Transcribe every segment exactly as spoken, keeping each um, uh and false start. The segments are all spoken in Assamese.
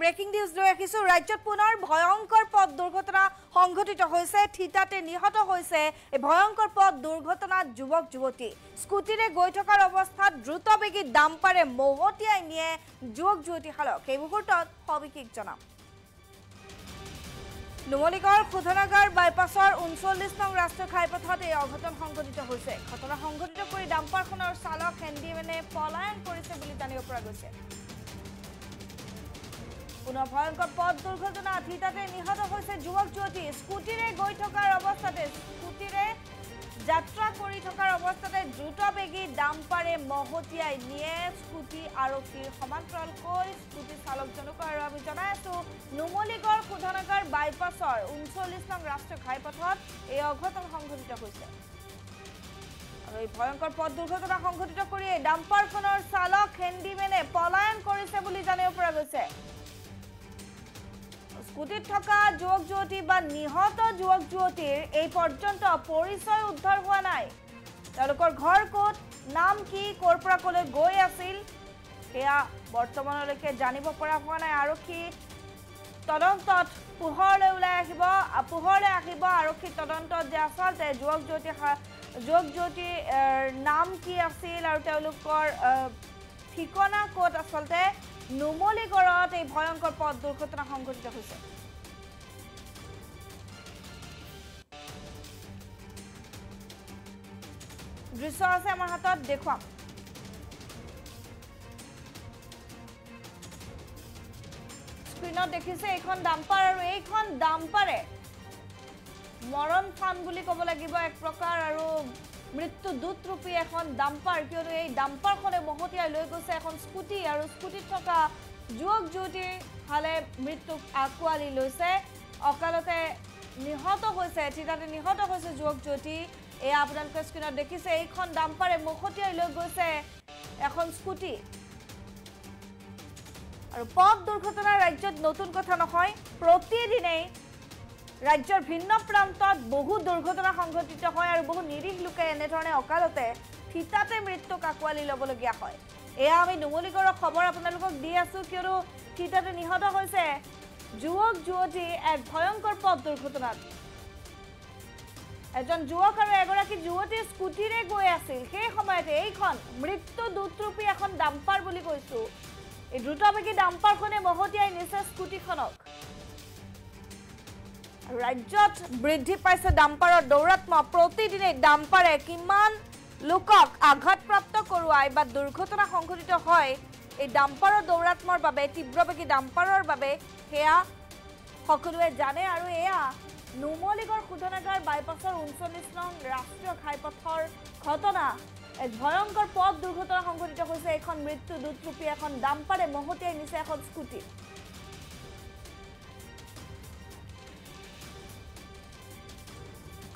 ব্রেকিং নিউজ লৈ আহিছো। ৰাজ্যত পুনৰ ভয়ংকৰ পথ দুৰ্ঘটনা সংঘটিত হৈছে। থিতাতে নিহত হৈছে এই ভয়ংকৰ পথ দুৰ্ঘটনাত যুৱক যুৱতী। স্কুটিৰে গৈ থকাৰ অৱস্থাত দ্ৰুত বেগী ডাম্পাৰে মহতিয়াই নিয়ে যুৱক যুৱতী হালক। এই মুহূৰ্তত সবিশেষ জনাম। নুমলীগড় শোধনাগাৰ বাইপাছৰ উনচল্লিশ নং ৰাষ্ট্ৰীয় ঘাইপথত এই অঘটন সংঘটিত হৈছে। ঘটনা সংঘটিত কৰি ডাম্পাৰখনৰ চালক হেণ্ডিমেনে পলায়ন কৰিছে বুলি জানিব পৰা গৈছে। পুনৰ ভয়ংকৰ পথ দুৰ্ঘটনা, থিতাতে নিহত হৈছে যুৱক যুৱতী। স্কুটিৰে গৈ থকাৰ অৱস্থাতে স্কুটিৰে যাত্ৰা কৰি থকাৰ অৱস্থাতে দ্ৰুতবেগী ডাম্পাৰে মহতিয়াই নিয়ে স্কুটি আৰক্ষীৰ সমান্তৰালকৈ স্কুটি চালকজনক। আৰু আমি জনাই আছো নুমলীগড় শোধনাগাৰ বাইপাছৰ উনচল্লিশ নং ৰাষ্ট্ৰীয় ঘাইপথত এই অঘটন সংঘটিত হৈছে। আৰু এই ভয়ংকৰ পথ দুৰ্ঘটনা সংঘটিত কৰি এই ডাম্পাৰখনৰ চালক হেণ্ডিমেনে পলায়ন কৰিছে বুলি জানিব পৰা গৈছে। স্কুটিত থকা যুৱক যুৱতী বা নিহত যুৱক যুৱতীৰ এই পৰ্যন্ত পৰিচয় উদ্ধাৰ হোৱা নাই। তেওঁলোকৰ ঘৰ ক'ত, নাম কি, ক'ৰ পৰা ক'লৈ গৈ আছিল সেয়া বৰ্তমানলৈকে জানিব পৰা হোৱা নাই। আৰক্ষী তদন্তত পোহৰলৈ ওলাই আহিব পোহৰলৈ আহিব আৰক্ষী তদন্তত যে আচলতে যুৱক যুৱতী যুৱক যুৱতীৰ নাম কি আছিল আৰু তেওঁলোকৰ ঠিকনা ক'ত আচলতে নুমলীগড়ত এই ভয়ঙ্কর পথ দুর্ঘটনা সংঘটিত হয়েছে। দৃশ্য আছে আমার হাতত দেখাম। স্ক্রিনত দেখিছে এইখন ডাম্পার আর এইখন ডাম্পারে মরণ ফান বুলি কব লাগিব এক প্রকার। আৰু মৃত্যু দূতরূপী এখন ডাম্পার, কিয়নো এই ডাম্পারখনে মহতিয়াই লৈ গৈছে এখন স্কুটি আৰু স্কুটিত থকা যুৱক যুৱতীৰ হালে মৃত্যুক আঁকোৱালি লৈছে। অকালতে নিহত হৈছে থিতাতে নিহত হৈছে যুৱক যুৱতী। এয়া আপোনালোকে স্ক্ৰীণত দেখিছে এইখন ডাম্পাৰে মহতিয়াই লৈ গৈছে এখন স্কুটি। আৰু পথ দুৰ্ঘটনা ৰাজ্যত নতুন কথা নহয়, প্ৰতিদিনেই ৰাজ্যৰ ভিন্ন প্ৰান্তত বহু দুৰ্ঘটনা সংঘটিত হয় আৰু বহু নিৰীহ লোকে এনেধৰণে অকালতে থিতাতে মৃত্যুক আঁকোৱালি ল'বলগীয়া হয়। এয়া আমি নুমলীগড়ৰ খবৰ আপোনালোকক দি আছোঁ, কিয়নো থিতাতে নিহত হৈছে যুৱক যুৱতী এক ভয়ংকৰ পথ দুৰ্ঘটনাত। এজন যুৱক আৰু এগৰাকী যুৱতী স্কুটিৰে গৈ আছিল। সেই সময়তে এইখন মৃত্যু দূতৰূপী এখন ডাম্পাৰ বুলি কৈছোঁ, এই দ্ৰুতবেগী ডাম্পাৰখনে মহতিয়াই নিছে স্কুটিখনক। ৰাজ্যত বৃদ্ধি পাইছে ডাম্পাৰৰ দৌৰাত্ম। প্ৰতিদিনে ডাম্পাৰে কিমান লোকক আঘাতপ্ৰাপ্ত কৰোৱাই বা দুৰ্ঘটনা সংঘটিত হয় এই ডাম্পাৰৰ দৌৰাত্মৰ বাবে, তীব্ৰবেগী ডাম্পাৰৰ বাবে সেয়া সকলোৱে জানে। আৰু এয়া নুমলীগড় শোধনাগাৰ বাইপাছৰ উনচল্লিশ নং ৰাষ্ট্ৰীয় ঘাইপথৰ ঘটনা। এক ভয়ংকৰ পথ দুৰ্ঘটনা সংঘটিত হৈছে। এখন মৃত্যু দূতৰূপী এখন ডাম্পাৰে মহতিয়াই নিছে এখন স্কুটি।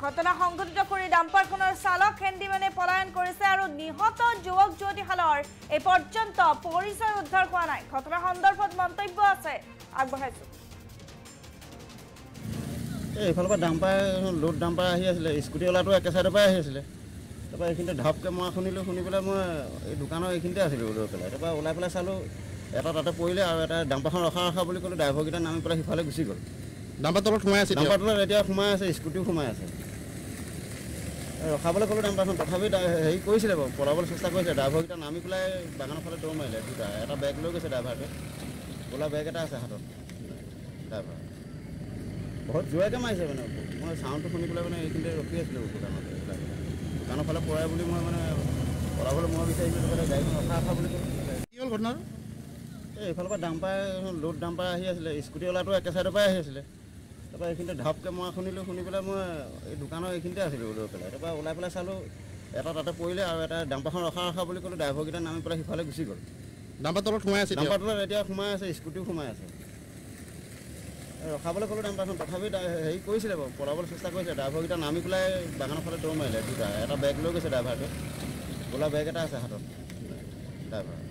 ঘটনা সংঘটিত কৰি ডাম্পাৰখনৰ চালক হেণ্ডিমেনে পলায়ন কৰিছে আৰু নিহত যুৱক যুৱতীহালৰ এই পৰ্যন্ত পৰিচয় উদ্ধাৰ হোৱা নাই। ঘটনা সন্দৰ্ভত মন্তব্য আছে আগবঢ়াইছো। এইফালৰ পৰা ডাম্পাৰ লোড ডাম্পাৰ আহি আছিলে, স্কুটিওলাটো একে চাইডৰ পৰা আহি আছিলে। তাৰপৰা এইখিনিতে ঢাপকৈ মই শুনিলোঁ, শুনি পেলাই মই এই দোকানৰ এইখিনিতে আছিলোঁ লৈ পেলাই। তাৰপৰা ওলাই পেলাই চালোঁ এটা তাতে পৰিলে আৰু এটা ডাম্পাৰখন ৰখা ৰখা বুলি ক'লোঁ। ড্ৰাইভাৰকেইটা নামি পেলাই সিফালে গুচি গ'ল। ডাম্পাৰ তলত সোমাই আছে, ডাম্পাৰ তলত এতিয়া সোমাই আছে, স্কুটিও সোমাই আছে। ৰখাবলৈ ক'লোঁ ডাম্পাৰখন, তথাপি হেৰি কৰিছিলে বাৰু, পলাবলৈ চেষ্টা কৰিছে। ড্ৰাইভাৰকেইটা নামি পেলাই বাগানৰ ফালে দৌৰ মাৰিলে দুটা, এটা বেগ লৈ গৈছে ড্ৰাইভাৰটোৱে, ক'লা বেগ এটা আছে হাতত। ড্ৰাইভাৰ বহুত জোৰেকৈ মাৰিছে মানে, মই চাউণ্ডটো শুনি পেলাই মানে এইখিনিতে ৰখি আছিলোঁ দোকানত। দোকানৰ ফালে পৰাই বুলি মই মানে পলাবলৈ মই বিচাৰিছিলোঁ, মানে গাড়ীখন ৰখা ৰখা বুলি কি হ'ল ঘটনাটো। এই এইফালৰ পৰা ডাম্পাৰ লোড ডাম্পাৰ আহি আছিলে, স্কুটিওলাটো একে চাইডৰ পৰাই আহি আছিলে। তাৰপৰা এইখিনিতে ঢাপকৈ মই শুনিলোঁ, শুনি পেলাই মই এই দোকানৰ এইখিনিতে আছিলোঁ লৈ পেলাই। তাৰপৰা ওলাই পেলাই চালোঁ এটা তাতে পৰিলে আৰু এটা ডাম্পাৰখন ৰখা ৰখা বুলি ক'লোঁ। ড্ৰাইভাৰকেইটা নামি পেলাই সিফালে গুচি গ'ল। ডাম্পাৰ তলত সোমাই আছে, ডাম্পাৰ তলত এতিয়া সোমাই আছে, স্কুটিও সোমাই আছে। ৰখাবলৈ ক'লোঁ ডাম্পাৰখন, তথাপি হেৰি কৰিছিলে বাৰু, পলাবলৈ চেষ্টা কৰিছে। ড্ৰাইভাৰকেইটা নামি পেলাই বাগানৰ ফালে দৌৰ মাৰিলে দুটা, এটা বেগ লৈ গৈছে ড্ৰাইভাৰটোৱে, ক'লা বেগ এটা আছে হাতত। ড্ৰাইভাৰ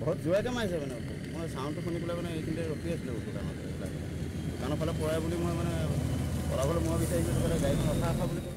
বহুত জোৰেকৈ মাৰিছে মানে, মই চাউণ্ডটো শুনি পেলাই মানে এইখিনিতে ৰখি আছিলোঁ দোকানত। দোকানৰ ফালে পৰাই বুলি মই মানে পলাবলৈ মই বিচাৰিছিলোঁ, মানে গাড়ীখন ৰখা ৰখা বুলি